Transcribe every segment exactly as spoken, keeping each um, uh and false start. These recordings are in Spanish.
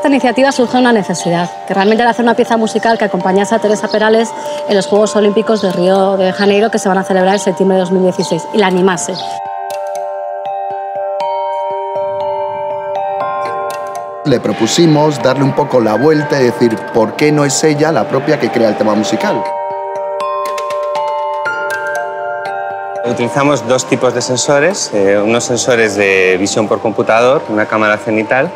esta iniciativa surge una necesidad, que realmente era hacer una pieza musical que acompañase a Teresa Perales en los Juegos Olímpicos de Río de Janeiro, que se van a celebrar en septiembre de dos mil dieciséis, y la animase. Le propusimos darle un poco la vuelta y decir por qué no es ella la propia que crea el tema musical. Utilizamos dos tipos de sensores, eh, unos sensores de visión por computador, una cámara cenital,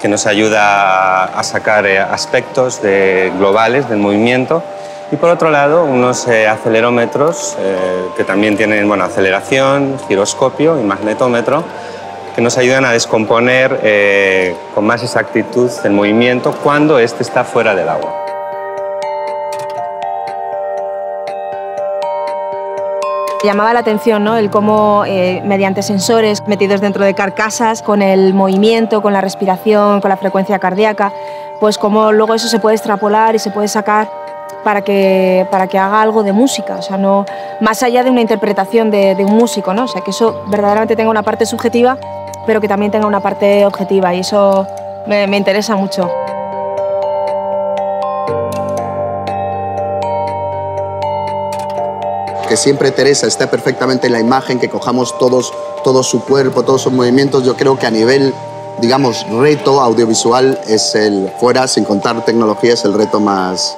que nos ayuda a sacar eh, aspectos de, globales del movimiento, y por otro lado unos eh, acelerómetros eh, que también tienen bueno, aceleración, giroscopio y magnetómetro, que nos ayudan a descomponer eh, con más exactitud el movimiento cuando este está fuera del agua. Llamaba la atención, ¿no?, el cómo eh, mediante sensores metidos dentro de carcasas, con el movimiento, con la respiración, con la frecuencia cardíaca, pues cómo luego eso se puede extrapolar y se puede sacar para que, para que haga algo de música, o sea, no, más allá de una interpretación de, de un músico, ¿no? O sea, que eso verdaderamente tenga una parte subjetiva, pero que también tenga una parte objetiva, y eso me, me interesa mucho. Que siempre Teresa está perfectamente en la imagen, que cojamos todos, todo su cuerpo, todos sus movimientos. Yo creo que a nivel, digamos, reto audiovisual, es el fuera, sin contar tecnología, es el reto más,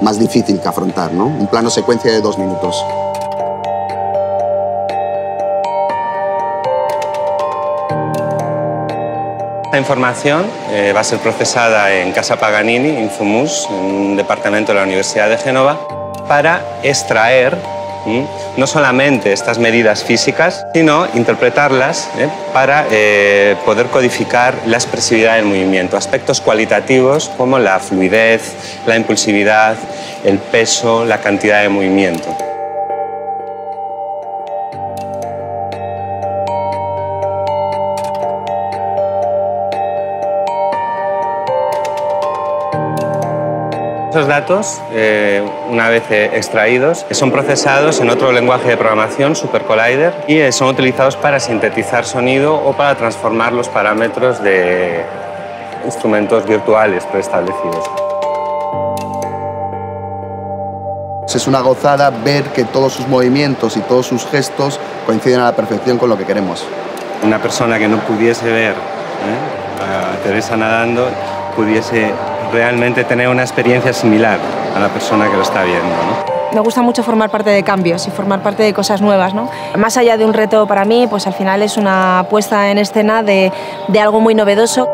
más difícil que afrontar, ¿no? Un plano secuencia de dos minutos. Esta información eh, va a ser procesada en Casa Paganini, InfoMUS, en un departamento de la Universidad de Génova, para extraer ¿sí? no solamente estas medidas físicas, sino interpretarlas ¿eh? para eh, poder codificar la expresividad del movimiento, aspectos cualitativos como la fluidez, la impulsividad, el peso, la cantidad de movimiento. Esos datos, eh, una vez extraídos, son procesados en otro lenguaje de programación, SuperCollider, y son utilizados para sintetizar sonido o para transformar los parámetros de instrumentos virtuales preestablecidos. Es una gozada ver que todos sus movimientos y todos sus gestos coinciden a la perfección con lo que queremos. Una persona que no pudiese ver ¿eh? a Teresa nadando pudiese realmente tener una experiencia similar a la persona que lo está viendo, ¿no? Me gusta mucho formar parte de cambios y formar parte de cosas nuevas, ¿no? Más allá de un reto para mí, pues al final es una puesta en escena de, de algo muy novedoso.